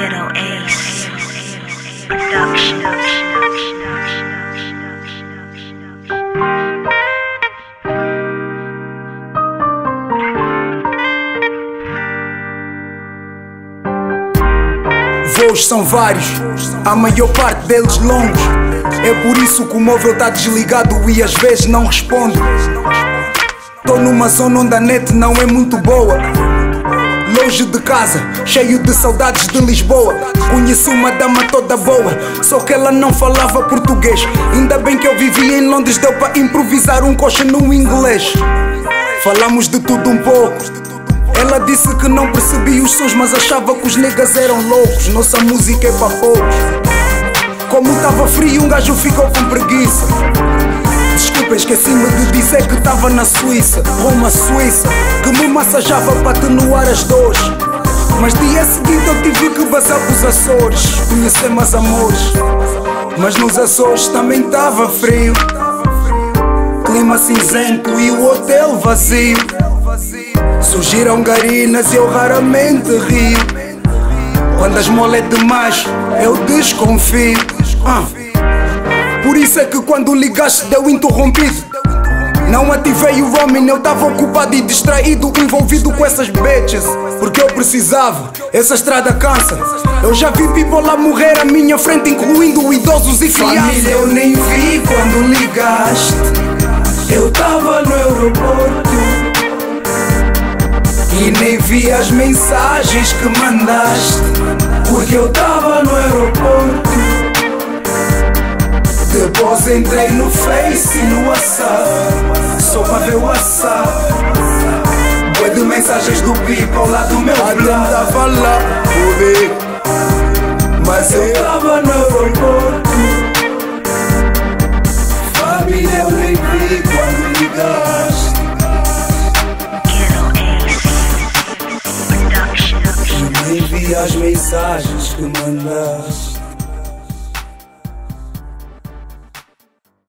Little Ace Production. Voos são vários, a maior parte deles longos. É por isso que o móvel tá desligado e às vezes não respondo. Tô numa zona onde a net não é muito boa. Longe de casa, cheio de saudades de Lisboa. Conheço uma dama toda boa, só que ela não falava português. Ainda bem que eu vivia em Londres, deu pra improvisar um coxa no inglês. Falamos de tudo um pouco. Ela disse que não percebia os sons, mas achava que os niggas eram loucos. Nossa música é pra poucos. Como tava frio, um gajo ficou com preguiça. Desculpa, esqueci-me de dizer que tava na Suíça, Roma, Suíça, que me massajava pra atenuar as dores. Mas dia seguinte eu tive que vazar pros Açores, conhecer mais amores. Mas nos Açores também tava frio, clima cinzento e o hotel vazio. Surgiram garinas e eu raramente rio. Quando as mola é demais, eu desconfio. Por isso é que quando ligaste deu interrompido. Não ativei o roaming, eu tava ocupado e distraído, envolvido com essas bitches. Porque eu precisava, essa estrada cansa. Eu já vi people lá morrer à minha frente, incluindo idosos e crianças. Família, eu nem vi quando ligaste. Eu tava no aeroporto e nem vi as mensagens que mandaste, porque eu tava no aeroporto. Depois entrei no Face e no WhatsApp, só pra ver o WhatsApp. Boi de mensagens do people lá do meu lado. Tava lá, poder, mas eu tava no aeroporto. Família, eu nem vi quando ligaste. Envia as mensagens que mandaste.